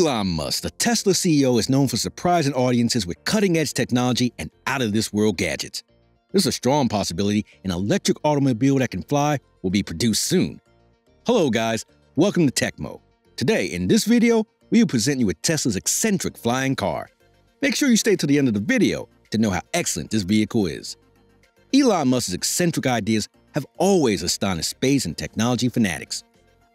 Elon Musk, the Tesla CEO, is known for surprising audiences with cutting-edge technology and out-of-this-world gadgets. There's a strong possibility an electric automobile that can fly will be produced soon. Hello guys, welcome to Techmo. Today, in this video, we will present you with Tesla's eccentric flying car. Make sure you stay till the end of the video to know how excellent this vehicle is. Elon Musk's eccentric ideas have always astonished space and technology fanatics.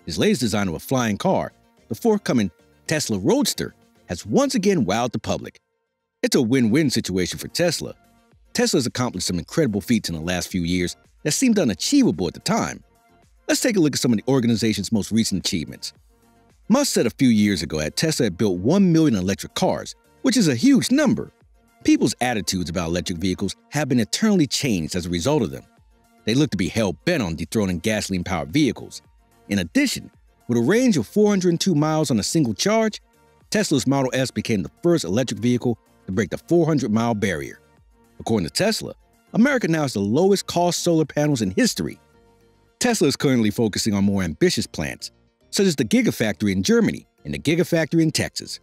His latest design of a flying car, the forthcoming Tesla Roadster, has once again wowed the public. It's a win-win situation for Tesla. Tesla has accomplished some incredible feats in the last few years that seemed unachievable at the time. Let's take a look at some of the organization's most recent achievements. Musk said a few years ago that Tesla had built 1 million electric cars, which is a huge number. People's attitudes about electric vehicles have been eternally changed as a result of them. They look to be hell-bent on dethroning gasoline-powered vehicles. In addition, with a range of 402 miles on a single charge, Tesla's Model S became the first electric vehicle to break the 400-mile barrier. According to Tesla, America now has the lowest-cost solar panels in history. Tesla is currently focusing on more ambitious plans, such as the Gigafactory in Germany and the Gigafactory in Texas.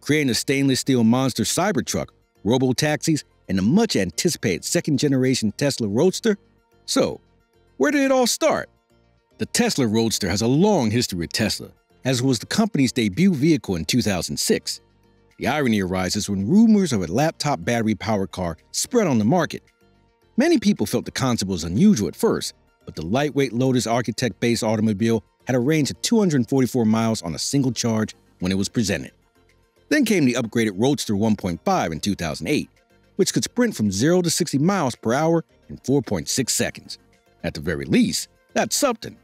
Creating a stainless steel monster Cybertruck, Robo-Taxis, and the much-anticipated second-generation Tesla Roadster? So, where did it all start? The Tesla Roadster has a long history with Tesla, as it was the company's debut vehicle in 2006. The irony arises when rumors of a laptop battery-powered car spread on the market. Many people felt the concept was unusual at first, but the lightweight Lotus Architect-based automobile had a range of 244 miles on a single charge when it was presented. Then came the upgraded Roadster 1.5 in 2008, which could sprint from 0 to 60 miles per hour in 4.6 seconds. At the very least, that's something.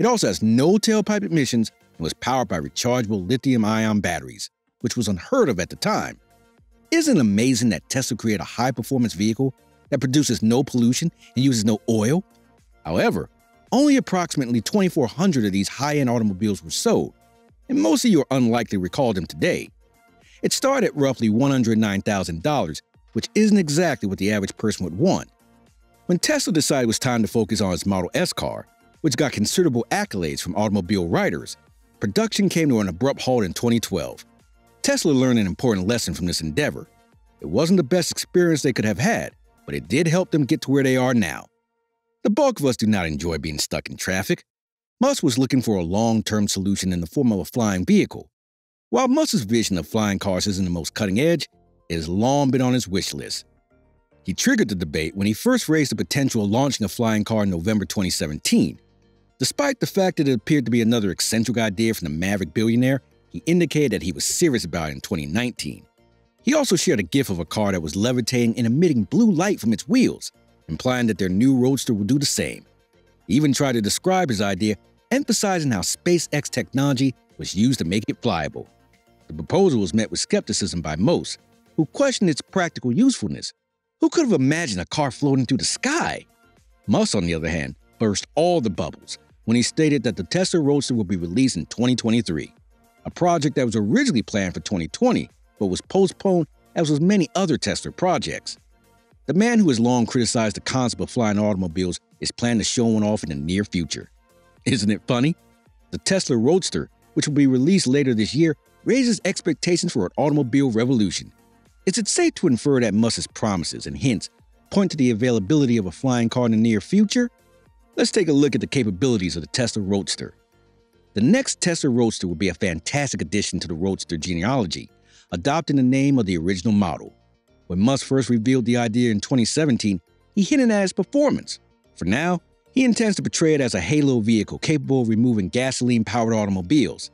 It also has no tailpipe emissions and was powered by rechargeable lithium-ion batteries, which was unheard of at the time. Isn't it amazing that Tesla created a high-performance vehicle that produces no pollution and uses no oil? However, only approximately 2,400 of these high-end automobiles were sold, and most of you are unlikely to recall them today. It started at roughly $109,000, which isn't exactly what the average person would want. When Tesla decided it was time to focus on his Model S car, which got considerable accolades from automobile writers, production came to an abrupt halt in 2012. Tesla learned an important lesson from this endeavor. It wasn't the best experience they could have had, but it did help them get to where they are now. The bulk of us do not enjoy being stuck in traffic. Musk was looking for a long-term solution in the form of a flying vehicle. While Musk's vision of flying cars isn't the most cutting edge, it has long been on his wish list. He triggered the debate when he first raised the potential of launching a flying car in November 2017. Despite the fact that it appeared to be another eccentric idea from the Maverick billionaire, he indicated that he was serious about it in 2019. He also shared a GIF of a car that was levitating and emitting blue light from its wheels, implying that their new Roadster will do the same. He even tried to describe his idea, emphasizing how SpaceX technology was used to make it flyable. The proposal was met with skepticism by most, who questioned its practical usefulness. Who could have imagined a car floating through the sky? Musk, on the other hand, burst all the bubbles when he stated that the Tesla Roadster will be released in 2023, a project that was originally planned for 2020 but was postponed as with many other Tesla projects. The man who has long criticized the concept of flying automobiles is planning to show one off in the near future. Isn't it funny? The Tesla Roadster, which will be released later this year, raises expectations for an automobile revolution. Is it safe to infer that Musk's promises and hints point to the availability of a flying car in the near future? Let's take a look at the capabilities of the Tesla Roadster. The next Tesla Roadster will be a fantastic addition to the Roadster genealogy, adopting the name of the original model. When Musk first revealed the idea in 2017, he hinted at its performance. For now, he intends to portray it as a halo vehicle capable of removing gasoline-powered automobiles.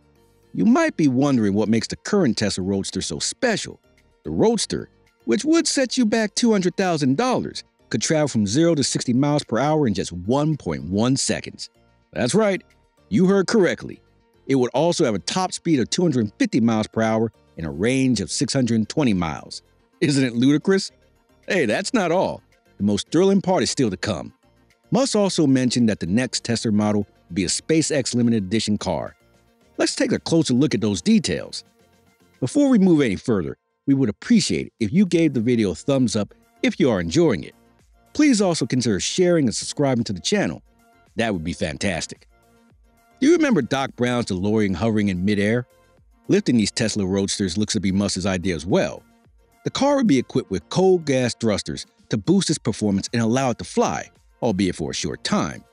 You might be wondering what makes the current Tesla Roadster so special. The Roadster, which would set you back $200,000, could travel from 0 to 60 miles per hour in just 1.1 seconds. That's right, you heard correctly. It would also have a top speed of 250 miles per hour and a range of 620 miles. Isn't it ludicrous? Hey, that's not all. The most thrilling part is still to come. Musk also mentioned that the next Tesla model will be a SpaceX limited edition car. Let's take a closer look at those details. Before we move any further, we would appreciate it if you gave the video a thumbs up if you are enjoying it. Please also consider sharing and subscribing to the channel. That would be fantastic. Do you remember Doc Brown's DeLorean hovering in midair? Lifting these Tesla Roadsters looks to be Musk's idea as well. The car would be equipped with cold gas thrusters to boost its performance and allow it to fly, albeit for a short time,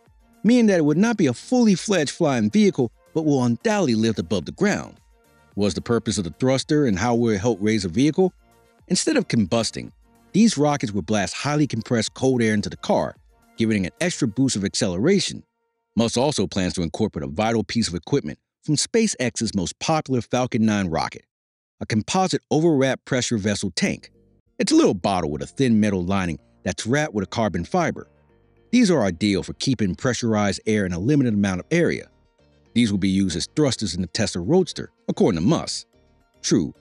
meaning that it would not be a fully-fledged flying vehicle but will undoubtedly lift above the ground. Was the purpose of the thruster and how will it help raise a vehicle? Instead of combusting, these rockets would blast highly compressed cold air into the car, giving it an extra boost of acceleration. Musk also plans to incorporate a vital piece of equipment from SpaceX's most popular Falcon 9 rocket, a composite overwrapped pressure vessel tank. It's a little bottle with a thin metal lining that's wrapped with a carbon fiber. These are ideal for keeping pressurized air in a limited amount of area. These will be used as thrusters in the Tesla Roadster, according to Musk. True,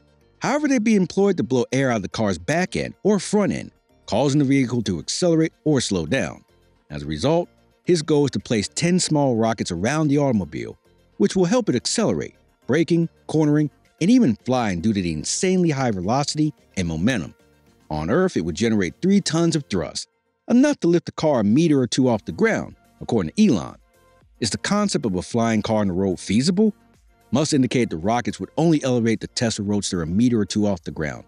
however, they'd be employed to blow air out of the car's back end or front end, causing the vehicle to accelerate or slow down. As a result, his goal is to place 10 small rockets around the automobile, which will help it accelerate, braking, cornering, and even flying due to the insanely high velocity and momentum. On Earth, it would generate 3 tons of thrust, enough to lift the car a meter or two off the ground, according to Elon. Is the concept of a flying car on the road feasible? Musk indicated the rockets would only elevate the Tesla Roadster a meter or two off the ground,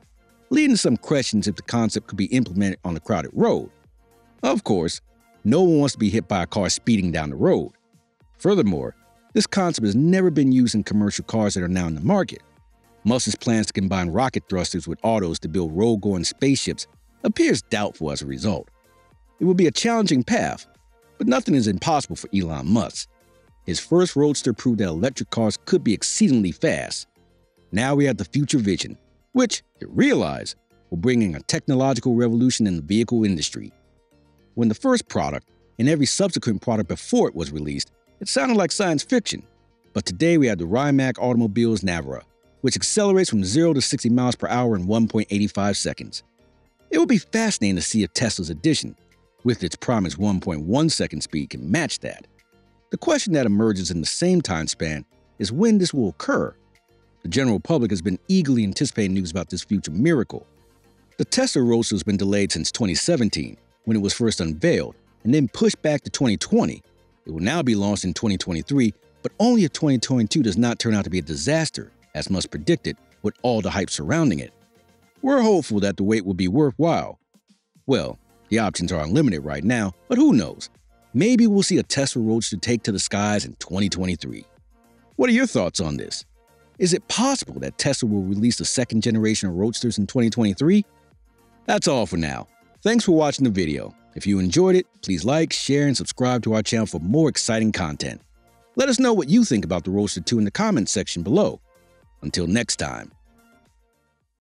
leading to some questions if the concept could be implemented on a crowded road. Of course, no one wants to be hit by a car speeding down the road. Furthermore, this concept has never been used in commercial cars that are now in the market. Musk's plans to combine rocket thrusters with autos to build road-going spaceships appears doubtful as a result. It would be a challenging path, but nothing is impossible for Elon Musk. His first Roadster proved that electric cars could be exceedingly fast. Now we have the future vision, which, if realized, will bring in a technological revolution in the vehicle industry. When the first product, and every subsequent product before it was released, it sounded like science fiction. But today we have the Rimac Automobile's Nevera, which accelerates from 0 to 60 miles per hour in 1.85 seconds. It will be fascinating to see if Tesla's addition, with its promised 1.1 second speed, can match that. The question that emerges in the same time span is when this will occur. The general public has been eagerly anticipating news about this future miracle. The Tesla Roadster has been delayed since 2017, when it was first unveiled, and then pushed back to 2020. It will now be launched in 2023, but only if 2022 does not turn out to be a disaster, as Musk predicted, with all the hype surrounding it. We're hopeful that the wait will be worthwhile. Well, the options are unlimited right now, but who knows? Maybe we'll see a Tesla Roadster take to the skies in 2023. What are your thoughts on this? Is it possible that Tesla will release the second generation of Roadsters in 2023? That's all for now. Thanks for watching the video. If you enjoyed it, please like, share, and subscribe to our channel for more exciting content. Let us know what you think about the Roadster 2 in the comments section below. Until next time.